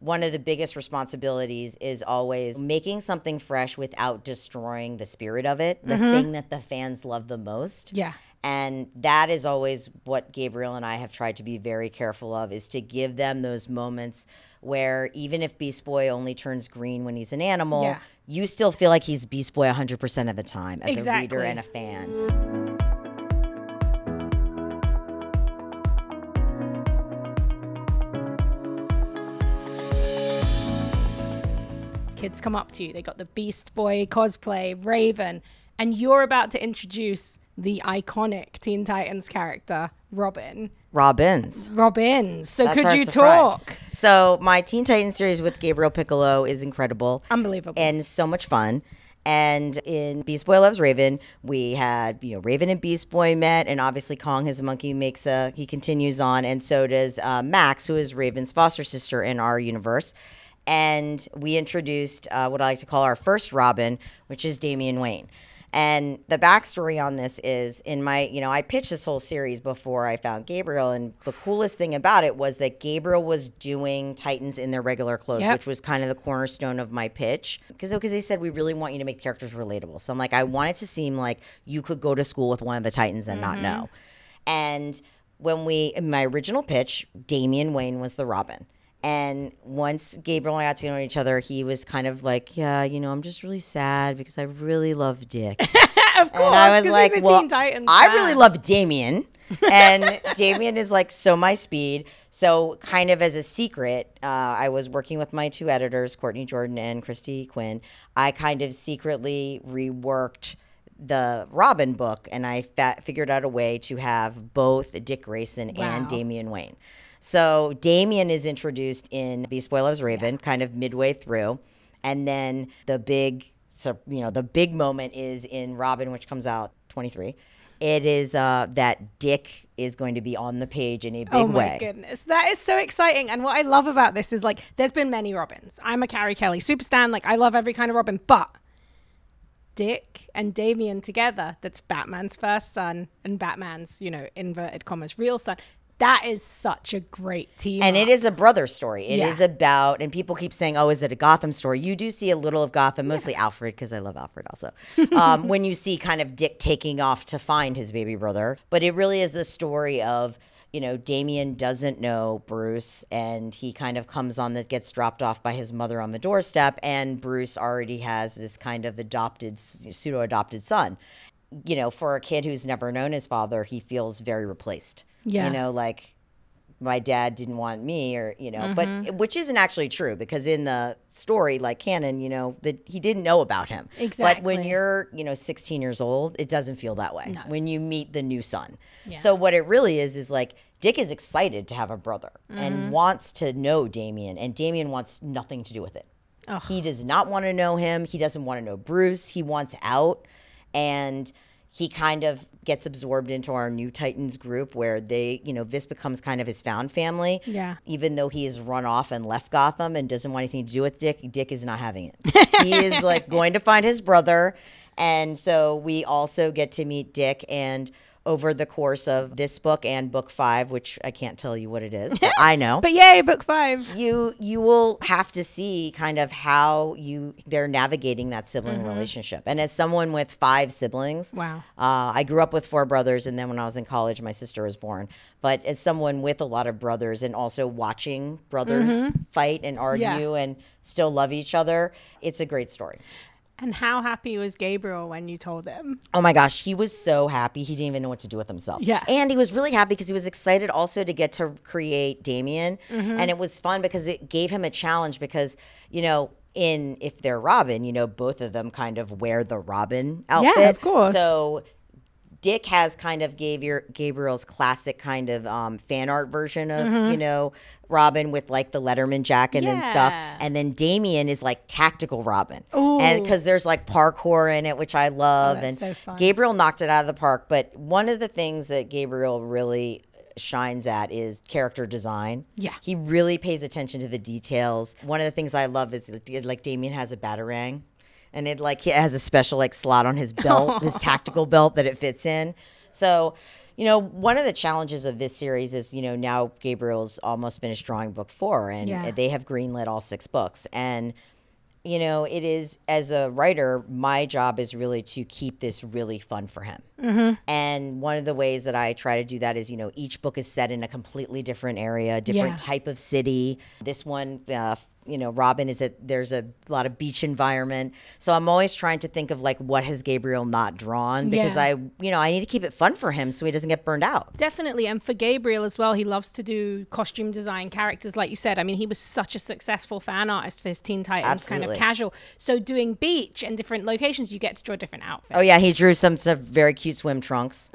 one of the biggest responsibilities is always making something fresh without destroying the spirit of it, the thing that the fans love the most. Yeah. And that is always what Gabriel and I have tried to be very careful of, is to give them those moments where even if Beast Boy only turns green when he's an animal, you still feel like he's Beast Boy 100% of the time as a reader and a fan. Kids come up to you, they got the Beast Boy cosplay, Raven, and you're about to introduce the iconic Teen Titans character, Robin. Robbins. So could you talk? So my Teen Titans series with Gabriel Piccolo is incredible. Unbelievable. And so much fun. And in Beast Boy Loves Raven, we had, you know, Raven and Beast Boy met, and obviously Kong, his monkey, makes a, he continues on, and so does Max, who is Raven's foster sister in our universe. And we introduced what I like to call our first Robin, which is Damian Wayne. And the backstory on this is, in my, you know, I pitched this whole series before I found Gabriel, and the coolest thing about it was that Gabriel was doing Titans in their regular clothes, which was kind of the cornerstone of my pitch, because they said, we really want you to make characters relatable. So I'm like, I want it to seem like you could go to school with one of the Titans and not know. And when we, in my original pitch, Damian Wayne was the Robin. And once Gabriel and I got to know each other, he was kind of like, yeah, you know, I'm just really sad because I really love Dick. Of course, and I was like, well, I really love Damian. And Damian is like, so my speed. So kind of as a secret, I was working with my two editors, Courtney Jordan and Christy Quinn. I kind of secretly reworked the Robin book, and I figured out a way to have both Dick Grayson and Damian Wayne. So Damian is introduced in Beast Boy Loves Raven, kind of midway through. And then the big, you know, the big moment is in Robin, which comes out 23. It is that Dick is going to be on the page in a big way. Oh my goodness. That is so exciting. And what I love about this is, like, there's been many Robins. I'm a Carrie Kelly super stan. Like, I love every kind of Robin. But Dick and Damian together, that's Batman's first son and Batman's, you know, inverted commas, real son. That is such a great team. And it is a brother story. It is about, and people keep saying, oh, is it a Gotham story? You do see a little of Gotham, mostly Alfred, because I love Alfred also. When you see kind of Dick taking off to find his baby brother. But it really is the story of, you know, Damian doesn't know Bruce, and he kind of comes on, that gets dropped off by his mother on the doorstep, and Bruce already has this kind of adopted, pseudo-adopted son. You know, for a kid who's never known his father, he feels very replaced. Yeah. You know, like, my dad didn't want me, or, you know, but which isn't actually true, because in the story, like canon, you know, that he didn't know about him. Exactly. But when you're, you know, 16 years old, it doesn't feel that way when you meet the new son. Yeah. So what it really is like, Dick is excited to have a brother and wants to know Damian, and Damian wants nothing to do with it. Oh. He does not want to know him. He doesn't want to know Bruce. He wants out. And he kind of gets absorbed into our new Titans group, where they, you know, this becomes kind of his found family. Yeah. Even though he has run off and left Gotham and doesn't want anything to do with Dick, Dick is not having it. He is like going to find his brother. And so we also get to meet Dick, and over the course of this book and book 5, which I can't tell you what it is, but I know. But yay, book 5. You will have to see kind of how they're navigating that sibling relationship. And as someone with 5 siblings, I grew up with 4 brothers, and then when I was in college, my sister was born. But as someone with a lot of brothers, and also watching brothers fight and argue and still love each other, it's a great story. And how happy was Gabriel when you told him? Oh my gosh, he was so happy. He didn't even know what to do with himself. Yeah. And he was really happy because he was excited also to get to create Damian. And it was fun because it gave him a challenge, because, you know, in If They're Robin, you know, both of them kind of wear the Robin outfit. Yeah, of course. So Dick has kind of Gabriel's classic kind of fan art version of, you know, Robin with like the Letterman jacket and stuff. And then Damian is like tactical Robin. Ooh. And because there's like parkour in it, which I love. Oh, that's so fun. Gabriel knocked it out of the park. But one of the things that Gabriel really shines at is character design. Yeah. He really pays attention to the details. One of the things I love is, like, Damian has a batarang. And it, like, he has a special, like, slot on his belt, his tactical belt that it fits in. So, you know, one of the challenges of this series is, you know, now Gabriel's almost finished drawing book 4, and they have greenlit all 6 books. And, you know, it is, as a writer, my job is really to keep this really fun for him. Mm-hmm. And one of the ways that I try to do that is, you know, each book is set in a completely different area, different type of city. This one, you know, Robin, is that there's a lot of beach environment. So I'm always trying to think of, like, what has Gabriel not drawn? Because you know, I need to keep it fun for him so he doesn't get burned out. Definitely. And for Gabriel as well, he loves to do costume design characters, like you said. I mean, he was such a successful fan artist for his Teen Titans kind of casual. So doing beach and different locations, you get to draw different outfits. Oh, yeah. He drew some very cute swim trunks.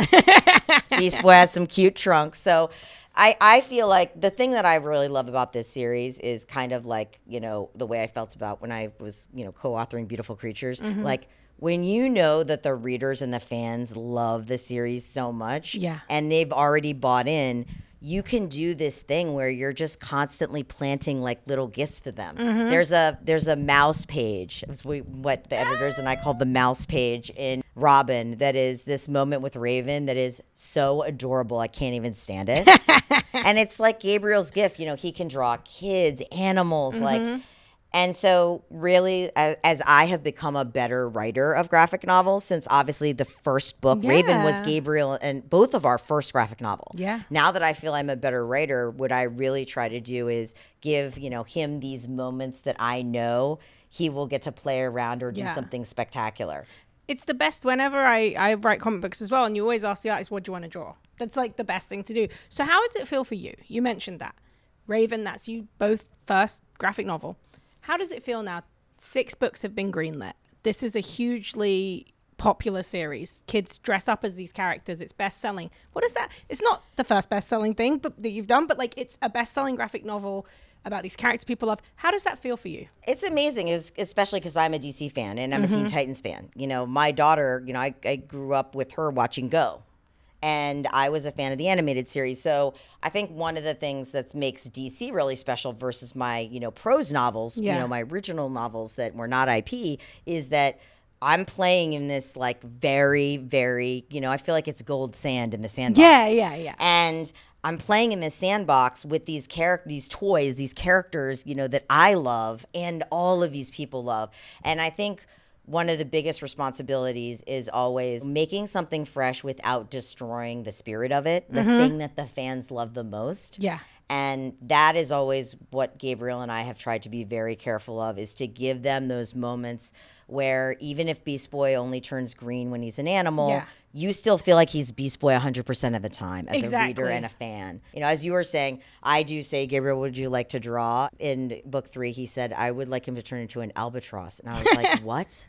He has some cute trunks. So I feel like the thing that I really love about this series is kind of like, you know, the way I felt about when I was, you know, co-authoring Beautiful Creatures. Mm-hmm. Like, when you know that the readers and the fans love the series so much and they've already bought in, you can do this thing where you're just constantly planting, like, little gifts for them. Mm-hmm. There's a mouse page. It's what the editors and I called the mouse page in Robin, that is this moment with Raven that is so adorable. I can't even stand it. And it's like Gabriel's gift. You know, he can draw kids, animals, like. And so really, as I have become a better writer of graphic novels, since obviously the first book, Raven, was Gabriel and both of our first graphic novel. Yeah. Now that I feel I'm a better writer, what I really try to do is give, you know, him these moments that I know he will get to play around or do something spectacular. It's the best. Whenever I write comic books as well, and you always ask the artist, what do you want to draw? That's like the best thing to do. So how does it feel for you? You mentioned that. Raven, that's you both first graphic novel. How does it feel now? 6 books have been greenlit. This is a hugely popular series. Kids dress up as these characters. It's best-selling. What is that? It's not the first best-selling thing that you've done, but, like, it's a best-selling graphic novel about these characters people love. How does that feel for you? It's amazing, especially because I'm a DC fan and I'm a Teen Titans fan. You know, my daughter, you know, I grew up with her watching Go. And I was a fan of the animated series. So I think one of the things that makes DC really special versus my, you know, prose novels, you know, my original novels that were not IP, is that I'm playing in this, like, very, very, you know, I feel like it's gold sand in the sandbox. Yeah. And I'm playing in this sandbox with these characters, you know, that I love and all of these people love. And I think one of the biggest responsibilities is always making something fresh without destroying the spirit of it, the thing that the fans love the most. Yeah. And that is always what Gabriel and I have tried to be very careful of, is to give them those moments where even if Beast Boy only turns green when he's an animal, you still feel like he's Beast Boy 100% of the time as a reader and a fan. You know, as you were saying, I do say, Gabriel, would you like to draw? In book 3, he said, I would like him to turn into an albatross. And I was like, what?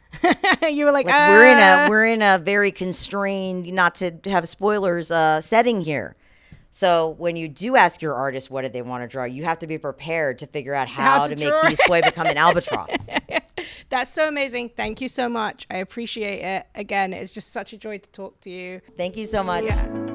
You were like we're in a very constrained, not to have spoilers, setting here. So when you do ask your artist what do they want to draw, you have to be prepared to figure out how to make Beast Boy become an albatross. That's so amazing. Thank you so much. I appreciate it. Again, it's just such a joy to talk to you. Thank you so much. Yeah.